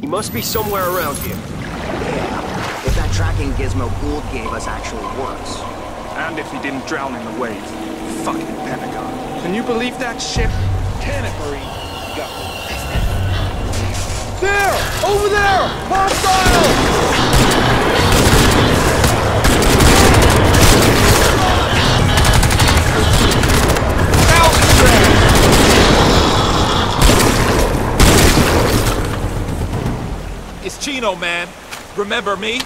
He must be somewhere around here. Yeah, if that tracking Gizmo Gould gave us actually works. And if he didn't drown in the waves. Fucking Pentagon. Can you believe that ship? Can it, Marie? Go. There! Over there! Hostile! It's Chino, man. Remember me?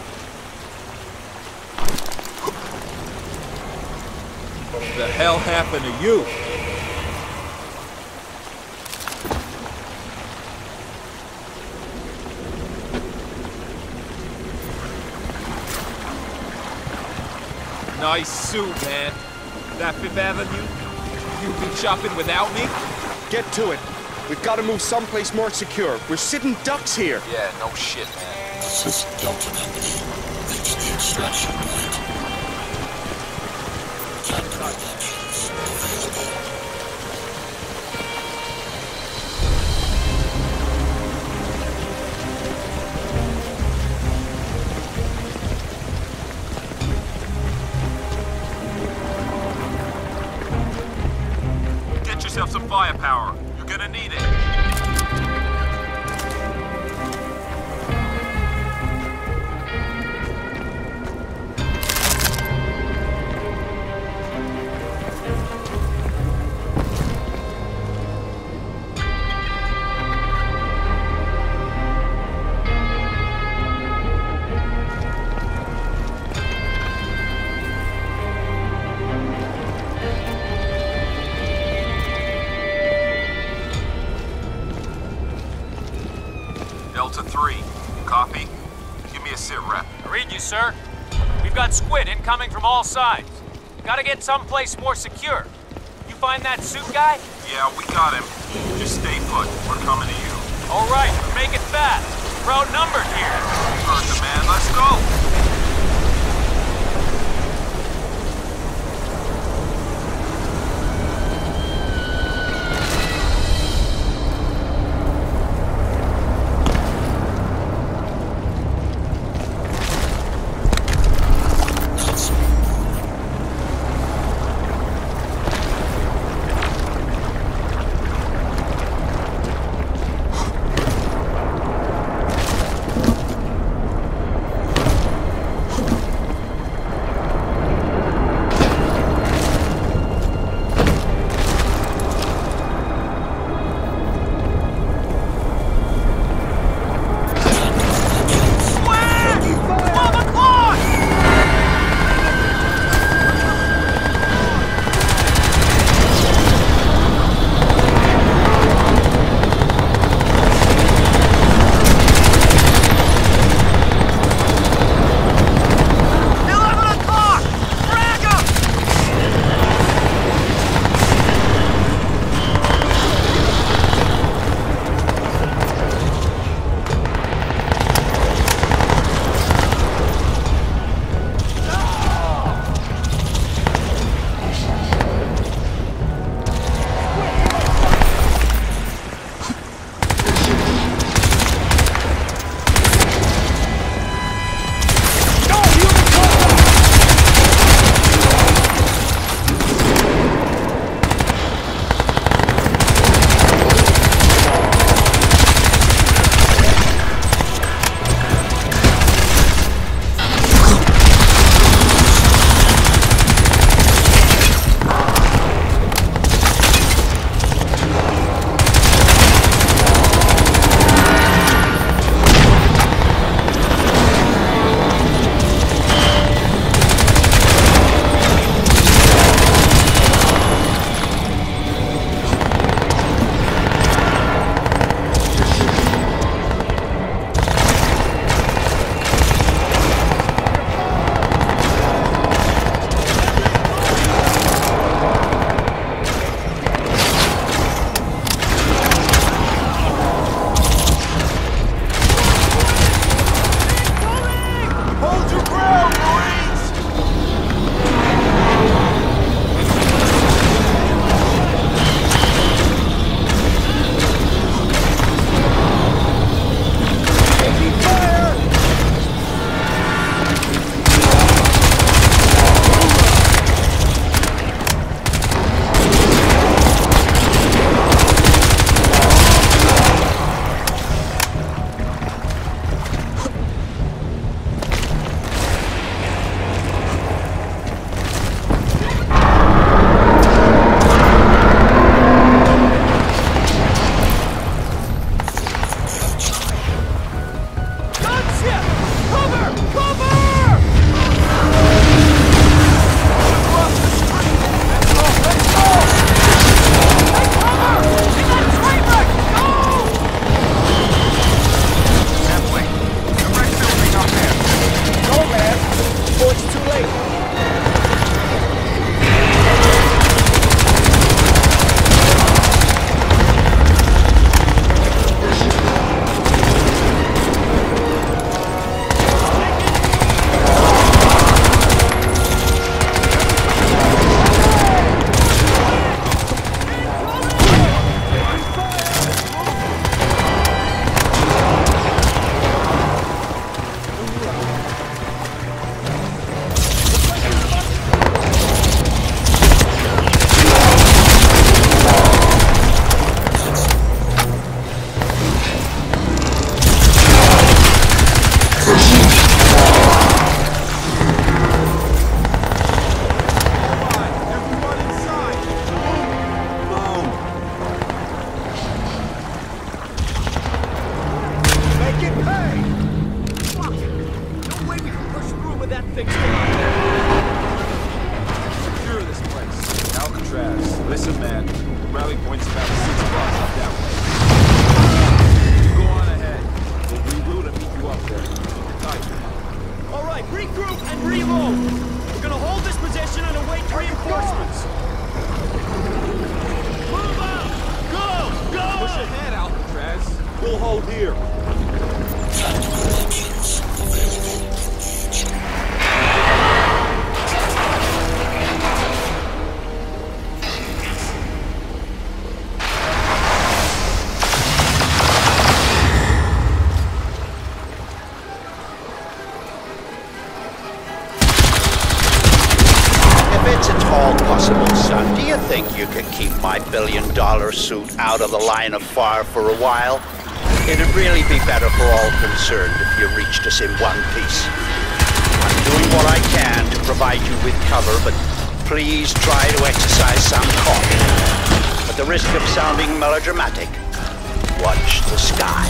What the hell happened to you? Nice suit, man. That Fifth Avenue? You've been shopping without me? Get to it. We've got to move someplace more secure. We're sitting ducks here. Yeah, no shit, man. This is Delta Company. Reach the extraction point. Captain Rogers available. Get yourself some firepower. You're gonna need it. Sir, we've got squid incoming from all sides. Gotta get someplace more secure. You find that suit guy? Yeah, we got him. Just stay put. We're coming to you. All right, make it fast. We're outnumbered here. You heard the man. Let's go. think you could keep my billion-dollar suit out of the line of fire for a while? It'd really be better for all concerned if you reached us in one piece. I'm doing what I can to provide you with cover, but please try to exercise some caution. At the risk of sounding melodramatic, watch the sky.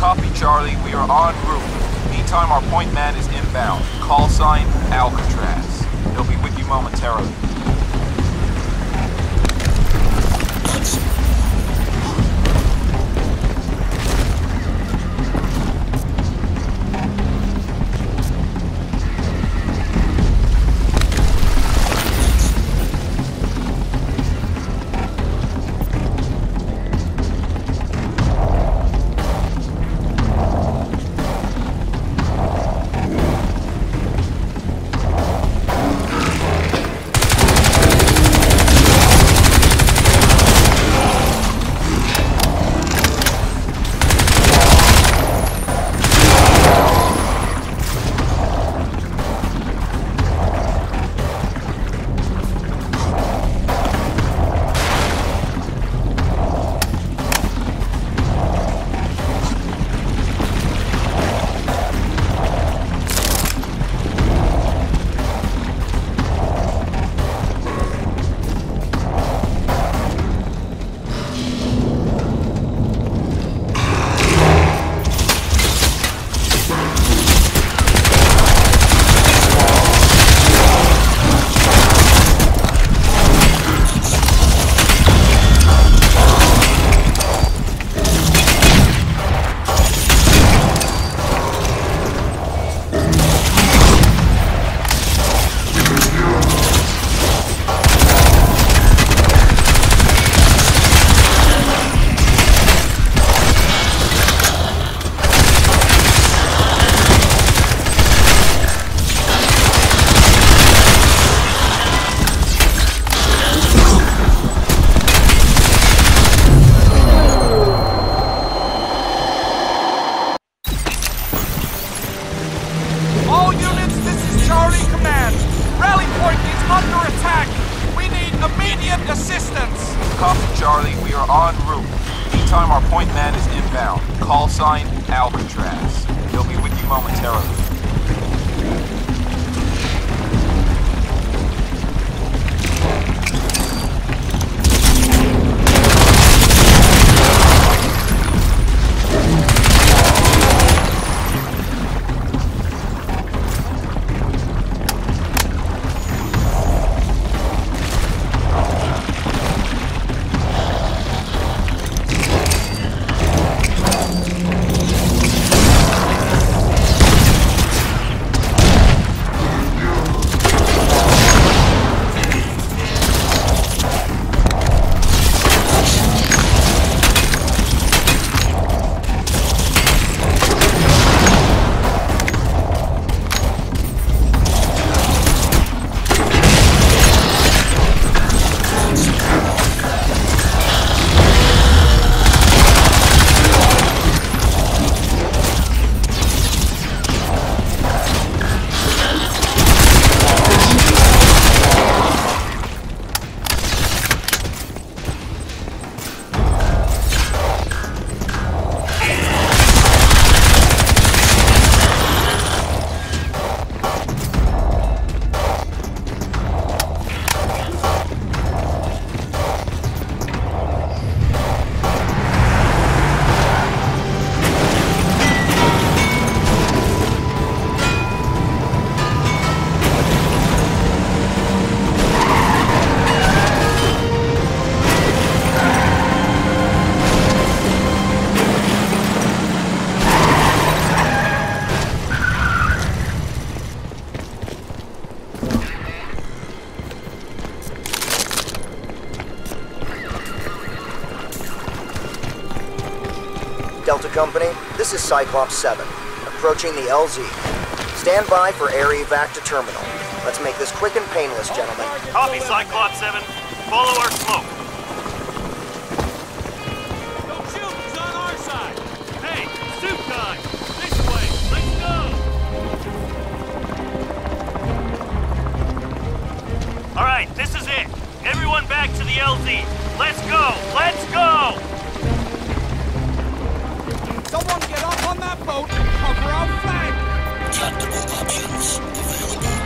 Copy, Charlie. We are en route. Meantime, our point man is inbound. Call sign, Alcatraz. He'll be with you momentarily. Company, this is Cyclops 7, approaching the LZ. Stand by for air evac to terminal. Let's make this quick and painless, gentlemen. Copy, Cyclops 7. Follow our smoke. Don't shoot, it's on our side. Hey, soup time. This way, let's go. All right, this is it. Everyone back to the LZ. Let's go, let's go. Someone get up on that boat and cover our flag! Tactical options available.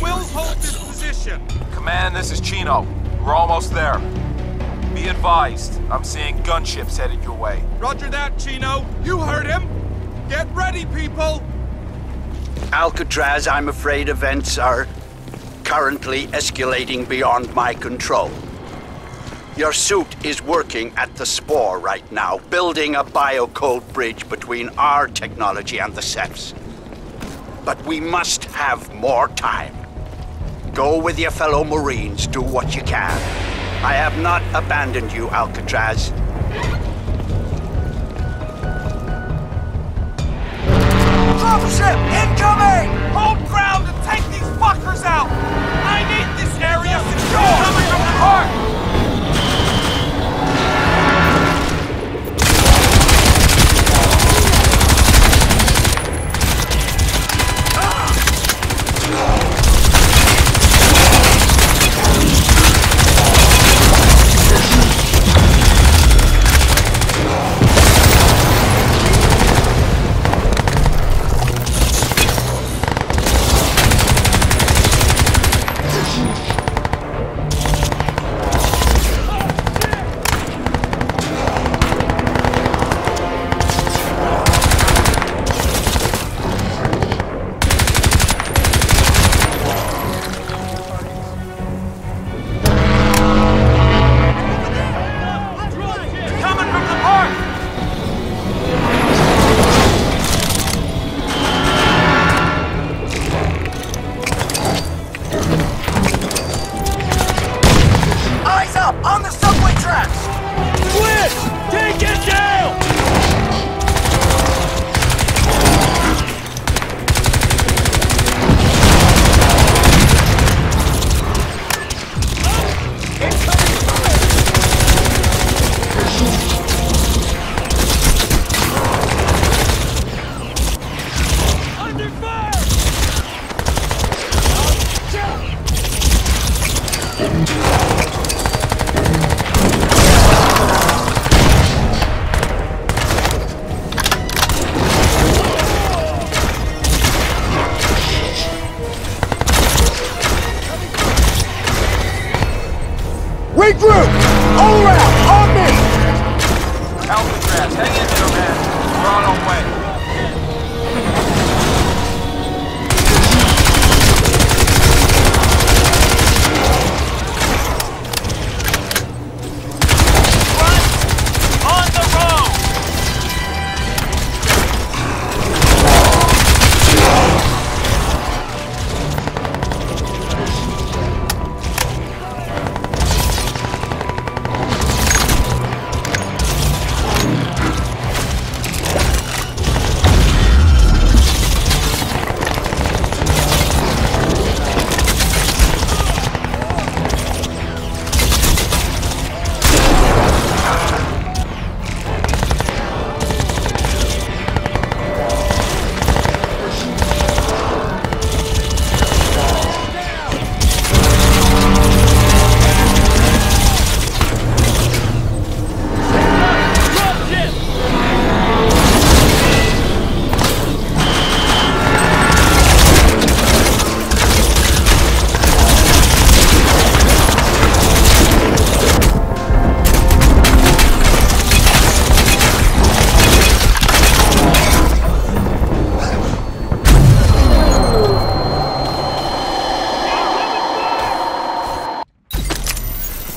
We'll hold this position. Command, this is Chino. We're almost there. Be advised, I'm seeing gunships headed your way. Roger that, Chino. You heard him. Get ready, people. Alcatraz, I'm afraid events are currently escalating beyond my control. Your suit is working at the Spore right now, building a bio-cold bridge between our technology and the Cephs. But we must have more time. Go with your fellow Marines, do what you can. I have not abandoned you, Alcatraz. Dropship incoming! Hold ground and take these fuckers out! I need this area secured! Coming from the heart!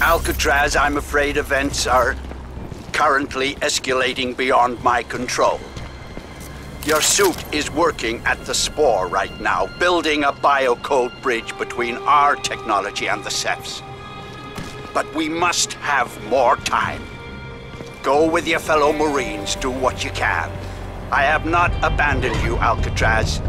Alcatraz, I'm afraid events are currently escalating beyond my control. Your suit is working at the Spore right now, building a bio-cold bridge between our technology and the Cephs. But we must have more time. Go with your fellow Marines, do what you can. I have not abandoned you, Alcatraz.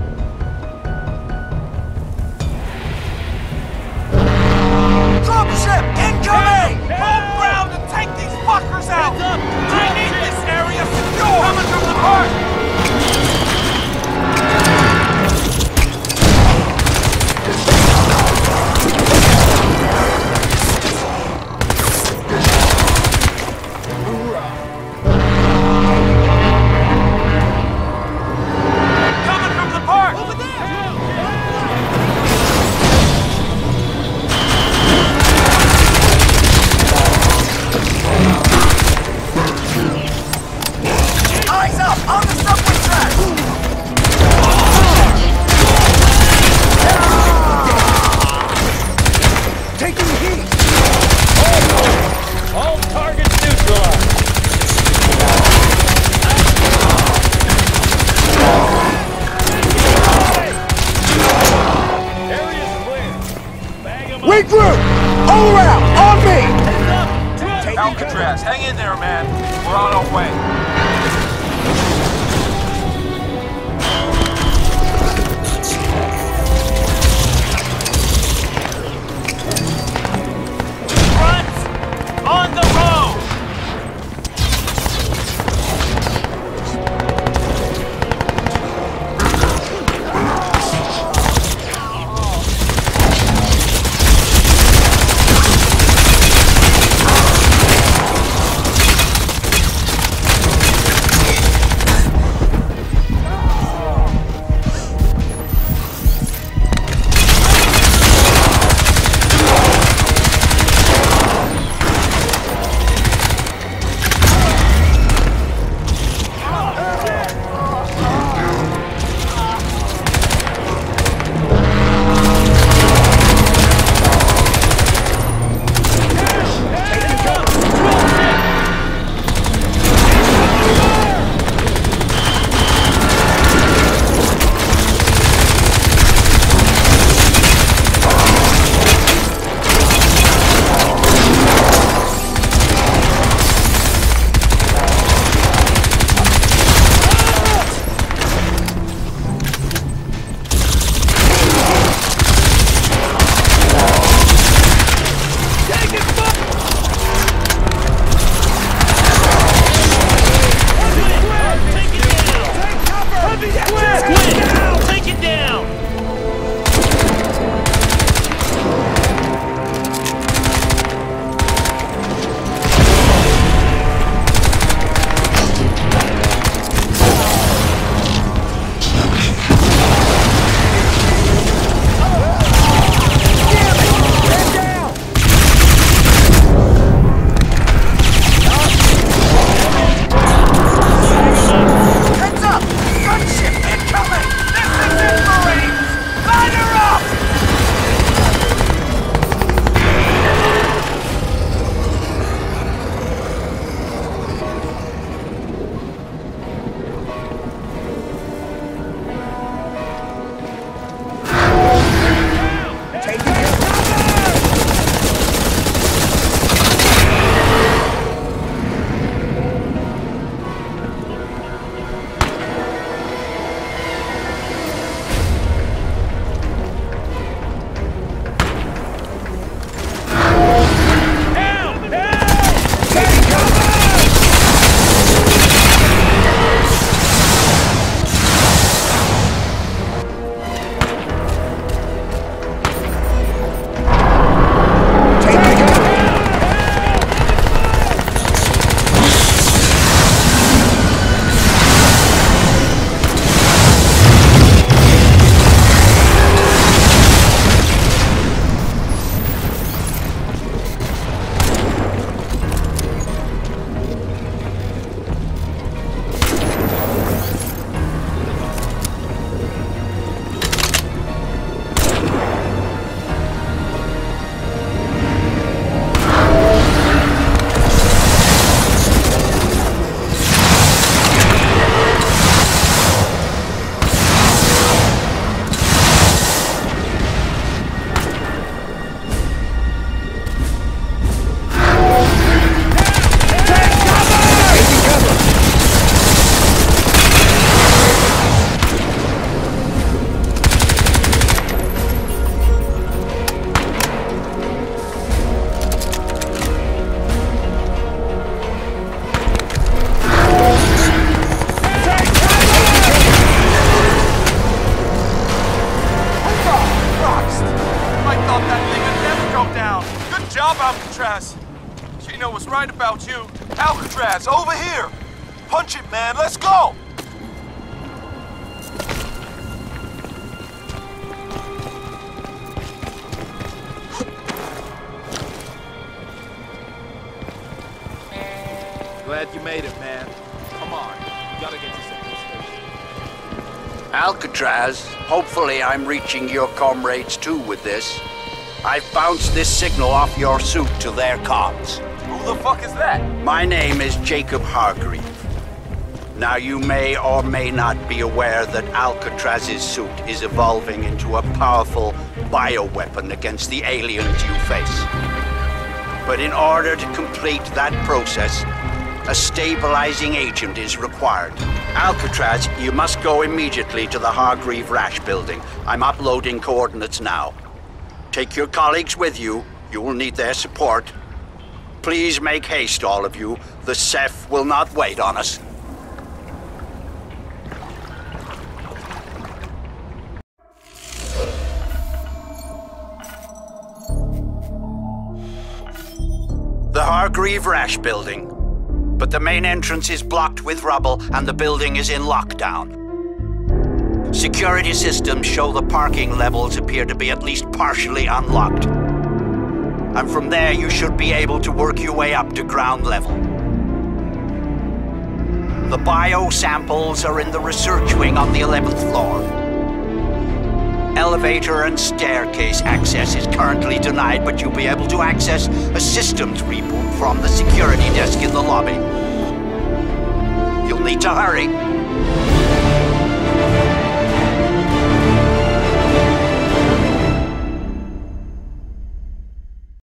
Dropship incoming! Hold ground and take these fuckers out! I need this area secure! Coming from the heart! Coming from the park! Over there! Regroup! All around! On me! Alcatraz, hang in there, man. We're on our way. Front! On the Alcatraz! Chino was right about you. Alcatraz, over here! Punch it, man! Let's go! Glad you made it, man. Come on. You gotta get to Central Station. Alcatraz, hopefully I'm reaching your comrades too with this. I've bounced this signal off your suit to their comms. Who the fuck is that? My name is Jacob Hargreave. Now, you may or may not be aware that Alcatraz's suit is evolving into a powerful bioweapon against the aliens you face. But in order to complete that process, a stabilizing agent is required. Alcatraz, you must go immediately to the Hargreave-Rasch building. I'm uploading coordinates now. Take your colleagues with you. You will need their support. Please make haste, all of you. The Ceph will not wait on us. The Hargreave-Rasch building. But the main entrance is blocked with rubble and the building is in lockdown. Security systems show the parking levels appear to be at least partially unlocked. And from there you should be able to work your way up to ground level. The bio samples are in the research wing on the 11th floor. Elevator and staircase access is currently denied, but you'll be able to access a systems reboot from the security desk in the lobby. You'll need to hurry.